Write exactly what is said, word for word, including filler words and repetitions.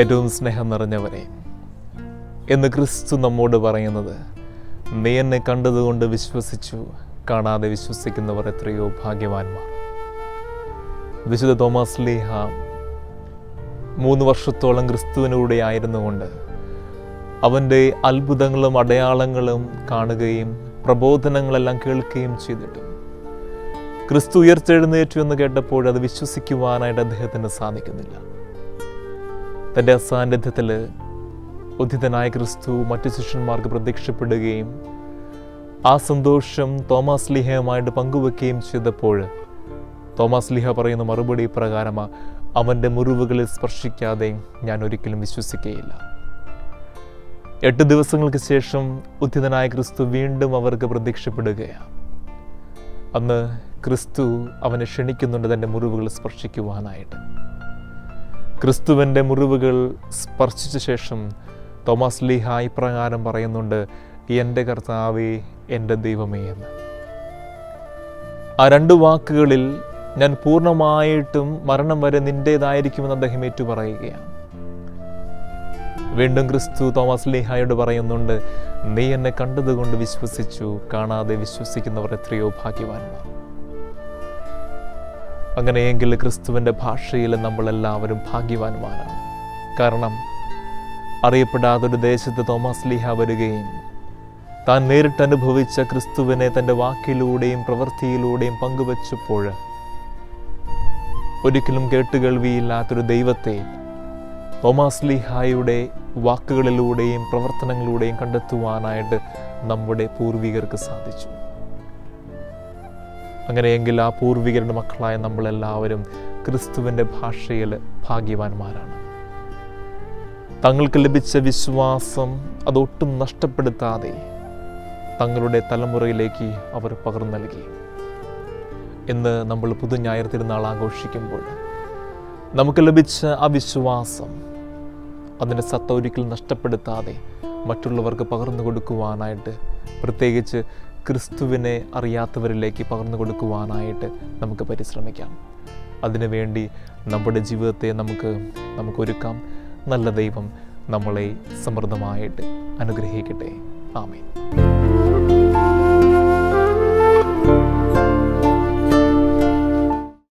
ഏറ്റവും സ്നേഹം നിറഞ്ഞവനെ, എന്ന് ക്രിസ്തു നമ്മോട് പറയുന്നത് നീ എന്നെ കണ്ടതുകൊണ്ട് വിശ്വസിച്ചു, കാണാതെ വിശ്വസിക്കുന്നവർ എത്രയോ ഭാഗ്യവാന്മാർ. വിശുദ്ധ തോമസ് ലീഹ മൂന്ന് വർഷത്തോളം ക്രിസ്തുവിനൂടെ ആയിരുന്നുകൊണ്ട് അവൻ്റെ അത്ഭുതങ്ങളും അടയാളങ്ങളും കാണുകയും പ്രബോധനങ്ങളെല്ലാം കേൾക്കുകയും ചെയ്തിട്ടും ക്രിസ്തു ഉയർത്തെഴുന്നേറ്റു എന്ന് കേട്ടപ്പോൾ അത് വിശ്വസിക്കുവാനായിട്ട് അദ്ദേഹത്തിന് സാധിക്കുന്നില്ല. തൻ്റെ അസാന്നിധ്യത്തിൽ ഉദ്ധിതനായ ക്രിസ്തു മറ്റു ശിഷ്യന്മാർക്ക് പ്രത്യക്ഷപ്പെടുകയും ആ സന്തോഷം തോമസ് ലീഹയുമായിട്ട് പങ്കുവെക്കുകയും ചെയ്തപ്പോൾ തോമസ് ലീഹ പറയുന്ന മറുപടി പ്രകാരമാണ്, അവൻ്റെ മുറിവുകളിൽ സ്പർശിക്കാതെ ഞാൻ ഒരിക്കലും വിശ്വസിക്കുകയില്ല. എട്ട് ദിവസങ്ങൾക്ക് ശേഷം ഉദ്ധിതനായ ക്രിസ്തു വീണ്ടും അവർക്ക് പ്രത്യക്ഷപ്പെടുകയാണ്. അന്ന് ക്രിസ്തു അവനെ ക്ഷണിക്കുന്നുണ്ട് തൻ്റെ മുറിവുകൾ സ്പർശിക്കുവാനായിട്ട്. ക്രിസ്തുവിൻ്റെ മുറിവുകൾ സ്പർശിച്ച ശേഷം തോമസ് ലീഹ ഇപ്രകാരം പറയുന്നുണ്ട്, എൻ്റെ കർത്താവേ, എൻ്റെ ദൈവമേ എന്ന്. ആ രണ്ട് വാക്കുകളിൽ ഞാൻ പൂർണ്ണമായിട്ടും മരണം വരെ നിൻ്റേതായിരിക്കുമെന്ന് അദ്ദേഹം ഏറ്റു പറയുകയാണ്. വീണ്ടും ക്രിസ്തു തോമസ് ലീഹായോട് പറയുന്നുണ്ട്, നീ എന്നെ കണ്ടതുകൊണ്ട് വിശ്വസിച്ചു, കാണാതെ വിശ്വസിക്കുന്നവർ എത്രയോ ഭാഗ്യവാന്മാർ. അങ്ങനെയെങ്കിൽ ക്രിസ്തുവിൻ്റെ ഭാഷയിൽ നമ്മളെല്ലാവരും ഭാഗ്യവാന്മാരാണ്. കാരണം അറിയപ്പെടാതൊരു ദേശത്ത് തോമസ് ലീഹ വരികയും താൻ നേരിട്ടനുഭവിച്ച ക്രിസ്തുവിനെ തൻ്റെ വാക്കിലൂടെയും പ്രവൃത്തിയിലൂടെയും പങ്കുവച്ചപ്പോൾ ഒരിക്കലും കേട്ടുകേൾവിയില്ലാത്തൊരു ദൈവത്തെ തോമസ് ലീഹായുടെ വാക്കുകളിലൂടെയും പ്രവർത്തനങ്ങളിലൂടെയും കണ്ടെത്തുവാനായിട്ട് നമ്മുടെ പൂർവികർക്ക് സാധിച്ചു. അങ്ങനെയെങ്കിൽ ആ പൂർവികരുടെ മക്കളായ നമ്മളെല്ലാവരും ക്രിസ്തുവിൻ്റെ ഭാഷയിൽ ഭാഗ്യവാന്മാരാണ്. തങ്ങൾക്ക് ലഭിച്ച വിശ്വാസം അതൊട്ടും നഷ്ടപ്പെടുത്താതെ തങ്ങളുടെ തലമുറയിലേക്ക് അവർ പകർന്നു നൽകി. ഇന്ന് നമ്മൾ പുതുഞായർ തിരുനാൾ ആഘോഷിക്കുമ്പോൾ നമുക്ക് ലഭിച്ച ആ വിശ്വാസം, അതിൻ്റെ സത്ത ഒരിക്കലും നഷ്ടപ്പെടുത്താതെ മറ്റുള്ളവർക്ക് പകർന്നു കൊടുക്കുവാനായിട്ട്, പ്രത്യേകിച്ച് ക്രിസ്തുവിനെ അറിയാത്തവരിലേക്ക് പകർന്നു കൊടുക്കുവാനായിട്ട് നമുക്ക് പരിശ്രമിക്കാം. അതിനുവേണ്ടി നമ്മുടെ ജീവിതത്തെ നമുക്ക് നമുക്കൊരുക്കാം. നല്ല ദൈവം നമ്മളെ സമൃദ്ധമായിട്ട് അനുഗ്രഹിക്കട്ടെ. ആമേൻ.